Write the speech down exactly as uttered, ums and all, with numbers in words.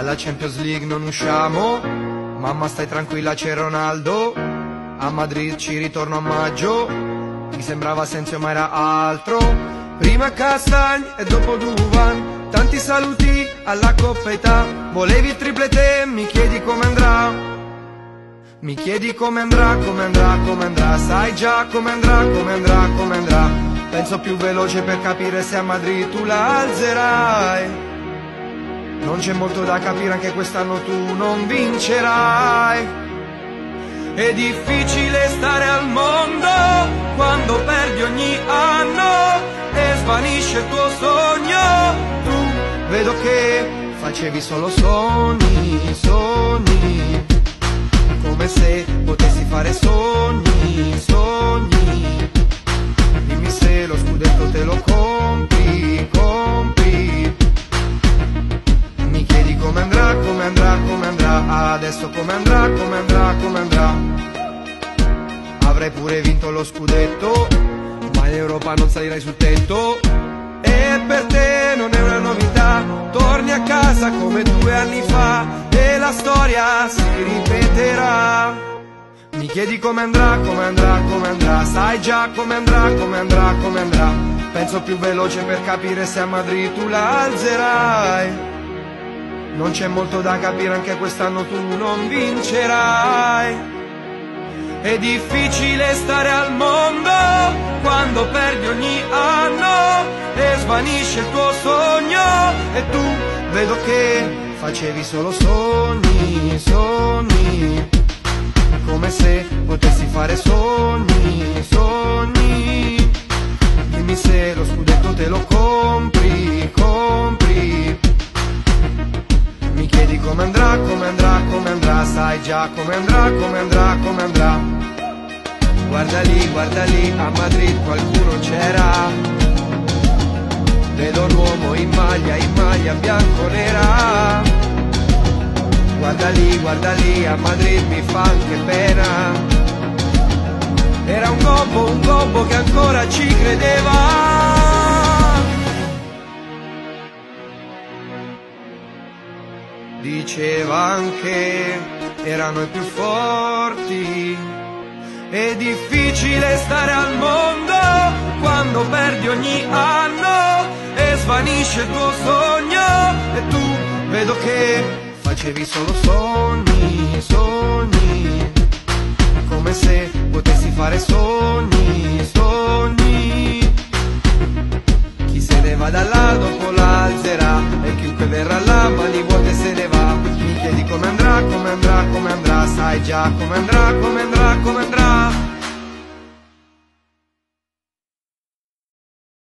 alla Champions League non usciamo, mamma stai tranquilla c'è Ronaldo, a Madrid ci ritorno a maggio, mi sembrava Senzio ma era altro, prima Castagne e dopo Duvan, tanti saluti alla coppetà, volevi il triplete, mi chiedi come andrà. Mi chiedi come andrà, come andrà, come andrà, sai già come andrà, come andrà, come andrà. Penso più veloce per capire se a Madrid tu la alzerai. Non c'è molto da capire, anche quest'anno tu non vincerai. È difficile stare al mondo quando perdi ogni anno e svanisce il tuo sogno. Tu vedo che facevi solo sogni, sogni. Come se potessi fare sogni, sogni. Dimmi se lo scudetto te lo compri, compri. Mi chiedi come andrà, come andrà, come andrà. Adesso come andrà, come andrà, come andrà. Avrei pure vinto lo scudetto, ma in Europa non salirai sul tetto. E per te non è una novità, torni a casa come due anni fa e la storia si ripeterà. Mi chiedi come andrà, come andrà, come andrà, sai già come andrà, come andrà, come andrà. Penso più veloce per capire se a Madrid tu la alzerai. Non c'è molto da capire, anche quest'anno tu non vincerai. È difficile stare al mondo quando perdi ogni anno e svanisce il tuo sogno e tu vedo che facevi solo sogni, sogni. Come se potessi fare sogni, sogni. Dimmi se lo scudetto te lo compri, compri. Mi chiedi come andrà, come andrà, come andrà, sai già come andrà, come andrà, come andrà. Guarda lì, guarda lì, a Madrid qualcuno c'era. Vedo un uomo in maglia, in maglia bianconera. Guarda lì, guarda lì, a Madrid mi fa anche pena. Era un gobbo, un gobbo che ancora ci credeva. Dicevan che erano i più forti. È difficile stare al mondo quando perdi ogni anno e svanisce il tuo sogno e tu vedo che facevi solo sogni, sogni. Come se potessi fare sogni, sogni. Chi se ne va da là dopo l'alzerà e chiunque verrà là mani vuote se ne va. Come andrà, come andrà, come andrà, sai già come andrà, come andrà, come andrà.